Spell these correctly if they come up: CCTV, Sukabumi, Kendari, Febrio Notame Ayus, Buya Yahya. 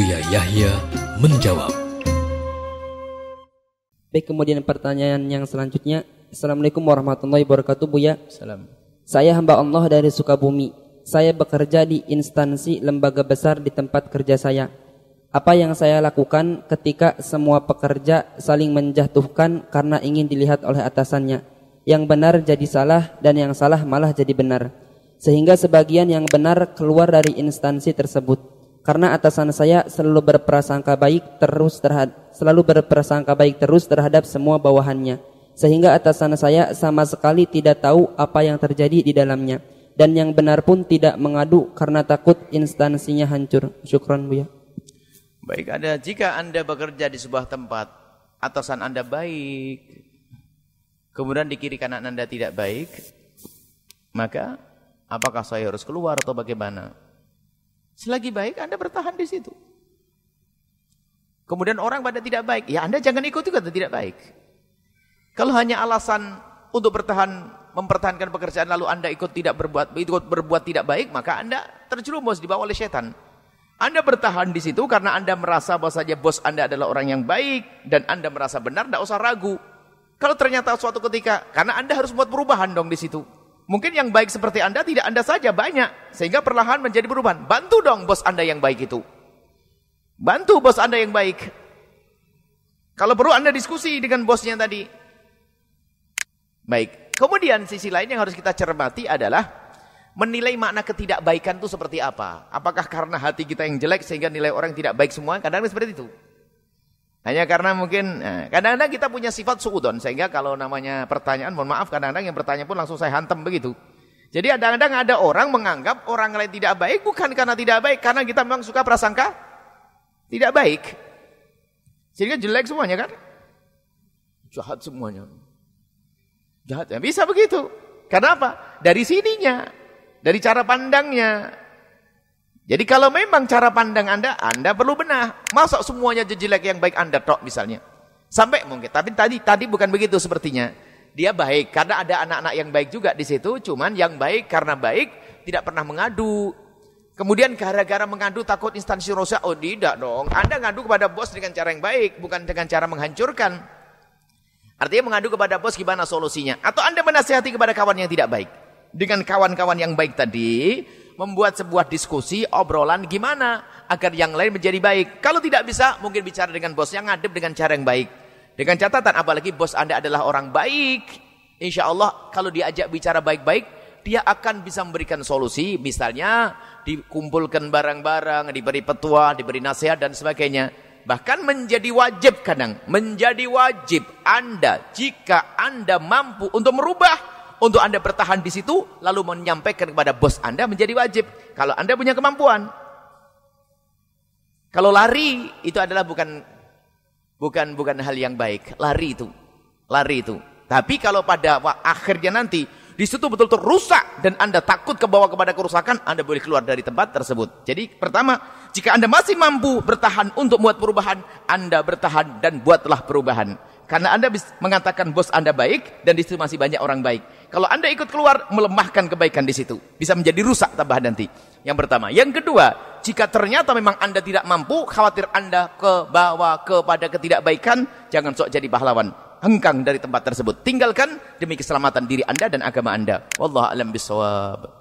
Buya Yahya menjawab. Baik, kemudian pertanyaan yang selanjutnya. Assalamualaikum warahmatullahi wabarakatuh, Buya. Salam. Saya hamba Allah dari Sukabumi. Saya bekerja di instansi lembaga besar di tempat kerja saya. Apa yang saya lakukan ketika semua pekerja saling menjatuhkan karena ingin dilihat oleh atasannya? Yang benar jadi salah dan yang salah malah jadi benar. Sehingga sebagian yang benar keluar dari instansi tersebut. Karena atasan saya selalu berprasangka baik terus terhadap semua bawahannya, sehingga atasan saya sama sekali tidak tahu apa yang terjadi di dalamnya, dan yang benar pun tidak mengadu karena takut instansinya hancur. Syukran, Buya. Baik, jika Anda bekerja di sebuah tempat, atasan Anda baik, kemudian di kiri kanan Anda tidak baik, maka apakah saya harus keluar atau bagaimana? Selagi baik Anda bertahan di situ. Kemudian orang pada tidak baik, ya Anda jangan ikut juga tidak baik. Kalau hanya alasan untuk bertahan mempertahankan pekerjaan lalu Anda ikut berbuat tidak baik, maka Anda terjerumus dibawa oleh setan. Anda bertahan di situ karena Anda merasa bahwasanya bos Anda adalah orang yang baik dan Anda merasa benar, tidak usah ragu. Kalau ternyata suatu ketika, karena Anda harus buat perubahan dong di situ. Mungkin yang baik seperti Anda, tidak Anda saja banyak. Sehingga perlahan menjadi perubahan. Bantu dong bos Anda yang baik itu. Bantu bos Anda yang baik. Kalau perlu Anda diskusi dengan bosnya tadi. Baik. Kemudian sisi lain yang harus kita cermati adalah menilai makna ketidakbaikan itu seperti apa. Apakah karena hati kita yang jelek sehingga nilai orang tidak baik semua? Kadang-kadang seperti itu. Hanya karena mungkin, kadang-kadang kita punya sifat suudon, sehingga kalau namanya pertanyaan, mohon maaf, kadang-kadang yang bertanya pun langsung saya hantam begitu. Jadi kadang-kadang ada orang menganggap orang lain tidak baik, bukan karena tidak baik, karena kita memang suka prasangka tidak baik. Sehingga jelek semuanya kan? Jahat semuanya. Jahat, ya bisa begitu. Karena apa? Dari sininya, dari cara pandangnya. Jadi kalau memang cara pandang Anda perlu benah. Masa semuanya jelek yang baik Anda tok misalnya. Sampai mungkin, tapi tadi bukan begitu sepertinya. Dia baik, karena ada anak-anak yang baik juga di situ, cuman yang baik karena baik tidak pernah mengadu. Kemudian gara-gara mengadu takut instansi rusak, oh tidak dong. Anda ngadu kepada bos dengan cara yang baik, bukan dengan cara menghancurkan. Artinya mengadu kepada bos gimana solusinya? Atau Anda menasihati kepada kawan yang tidak baik. Dengan kawan-kawan yang baik tadi, membuat sebuah diskusi, obrolan gimana agar yang lain menjadi baik. Kalau tidak bisa, mungkin bicara dengan bos yang ngadep dengan cara yang baik. Dengan catatan, apalagi bos Anda adalah orang baik. Insya Allah, kalau diajak bicara baik-baik, dia akan bisa memberikan solusi. Misalnya, dikumpulkan barang-barang, diberi petua, diberi nasihat, dan sebagainya. Bahkan menjadi wajib kadang. Menjadi wajib Anda, jika Anda mampu untuk merubah, untuk Anda bertahan di situ, lalu menyampaikan kepada bos Anda menjadi wajib. Kalau Anda punya kemampuan. Kalau lari, itu adalah bukan hal yang baik. Lari itu. Tapi kalau pada akhirnya nanti, di situ betul-betul rusak, dan Anda takut kebawa kepada kerusakan, Anda boleh keluar dari tempat tersebut. Jadi pertama, jika Anda masih mampu bertahan untuk buat perubahan, Anda bertahan dan buatlah perubahan. Karena Anda mengatakan bos Anda baik, dan di situ masih banyak orang baik. Kalau Anda ikut keluar, melemahkan kebaikan di situ. Bisa menjadi rusak tambahan nanti. Yang pertama. Yang kedua, jika ternyata memang Anda tidak mampu, khawatir Anda kebawa kepada ketidakbaikan, jangan sok jadi pahlawan. Hengkang dari tempat tersebut. Tinggalkan demi keselamatan diri Anda dan agama Anda. Wallahu a'lam bishawab.